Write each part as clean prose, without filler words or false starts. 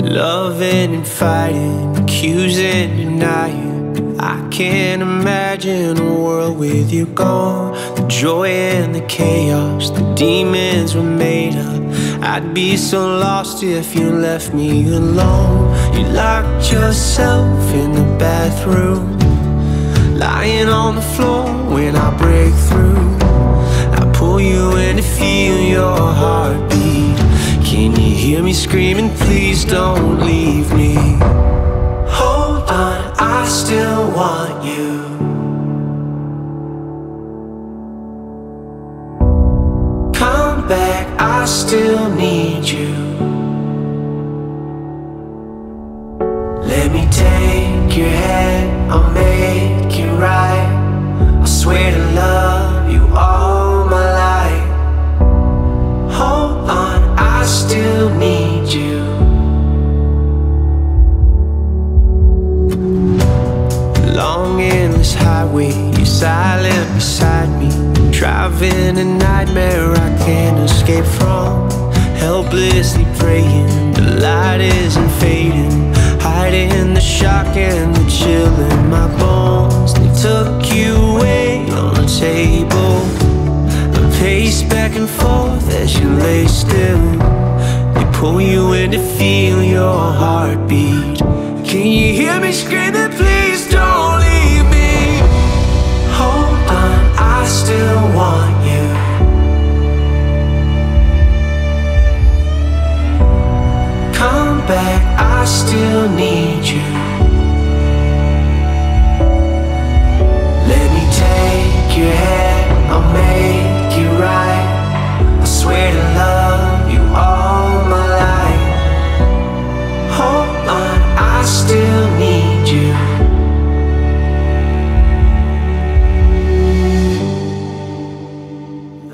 Loving and fighting, accusing and denying. I can't imagine a world with you gone. The joy and the chaos, the demons were made up. I'd be so lost if you left me alone. You locked yourself in the bathroom, lying on the floor when I break through. I pull you in to feel your heartbeat. Can you hear me screaming, please don't leave me? Hold on, I still want you. Come back, I still need you. Let me take your hand, I'll make it right. I swear to love you all my life. Hold on, I still need you. Long endless highway, you're silent beside me. Driving a nightmare I can't escape from. Helplessly praying, the light isn't fading. Hiding the shock and the chill in my bones. They took you away on the table. I pace back and forth as you lay still. They pull you in to feel your heartbeat. Can you hear me screaming, please don't leave me? Hold on, I still want you. Come back, I still need you. Let me take your hand, I'll make it right. I swear to love you all my life. Hold on, I still need you.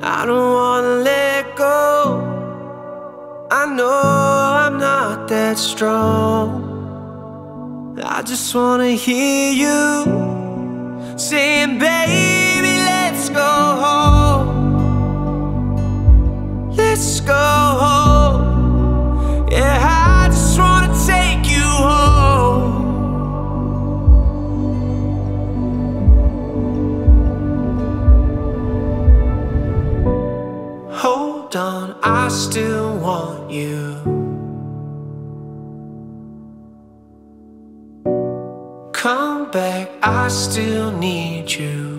I don't wanna let go. I know I'm not that strong. I just wanna hear you saying, baby, let's go home. Let's go home. Yeah, I just wanna take you on, I still want you. Come back, I still need you.